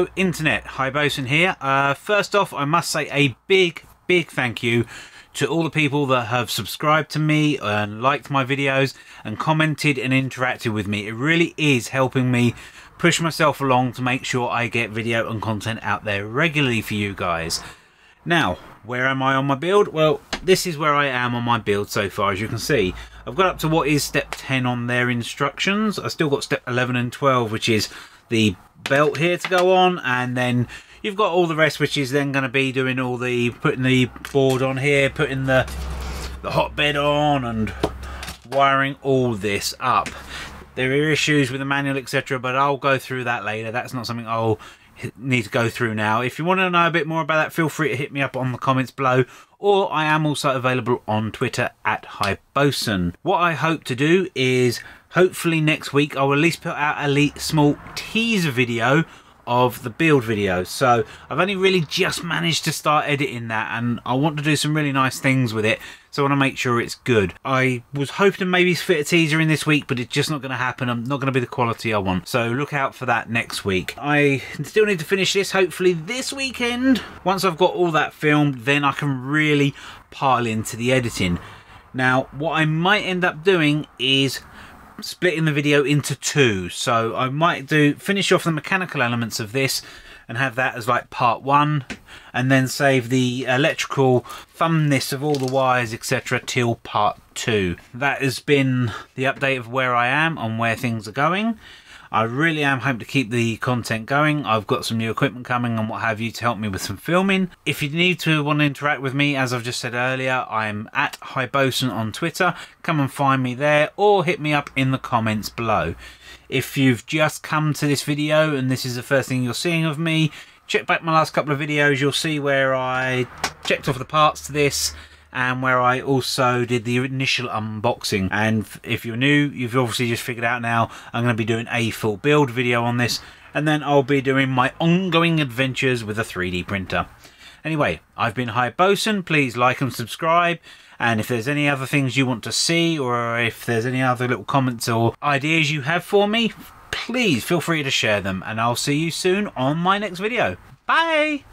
Hello Internet, Hiboson here. First off, I must say a big thank you to all the people that have subscribed to me and liked my videos and commented and interacted with me. It really is helping me push myself along to make sure I get video and content out there regularly for you guys. Now, where am I on my build? Well, this is where I am on my build so far, as you can see. I've got up to what is step 10 on their instructions. I've still got step 11 and 12, which is the belt here to go on, and then you've got all the rest, which is then going to be doing all the putting the board on here, putting the hotbed on, and wiring all this up. There are issues with the manual, etc., but I'll go through that later. That's not something I'll need to go through now. If you want to know a bit more about that, feel free to hit me up on the comments below, or I am also available on Twitter at Hiboson. What I hope to do is hopefully next week I will at least put out a small teaser video of the build video. So I've only really just managed to start editing that, and I want to do some really nice things with it, so I want to make sure it's good. I was hoping to maybe fit a teaser in this week, but it's just not going to happen. I'm not going to be the quality I want, so look out for that next week. I still need to finish this hopefully this weekend. Once I've got all that filmed, then I can really pile into the editing. Now, what I might end up doing is splitting the video into two, so I might finish off the mechanical elements of this and have that as like part one, and then save the electrical funness of all the wires, etc., till part two. That has been the update of where I am on where things are going. I really am hoping to keep the content going. I've got some new equipment coming and what have you to help me with some filming. If you want to interact with me, as I've just said earlier, I'm at Hiboson on Twitter. Come and find me there, or hit me up in the comments below. If you've just come to this video and this is the first thing you're seeing of me, check back my last couple of videos. You'll see where I checked off the parts to this, and where I also did the initial unboxing. And if you're new, you've obviously just figured out now I'm going to be doing a full build video on this, and then I'll be doing my ongoing adventures with a 3D printer. Anyway, I've been Hiboson. Please like and subscribe, and if there's any other things you want to see, or if there's any other little comments or ideas you have for me, please feel free to share them, and I'll see you soon on my next video. Bye!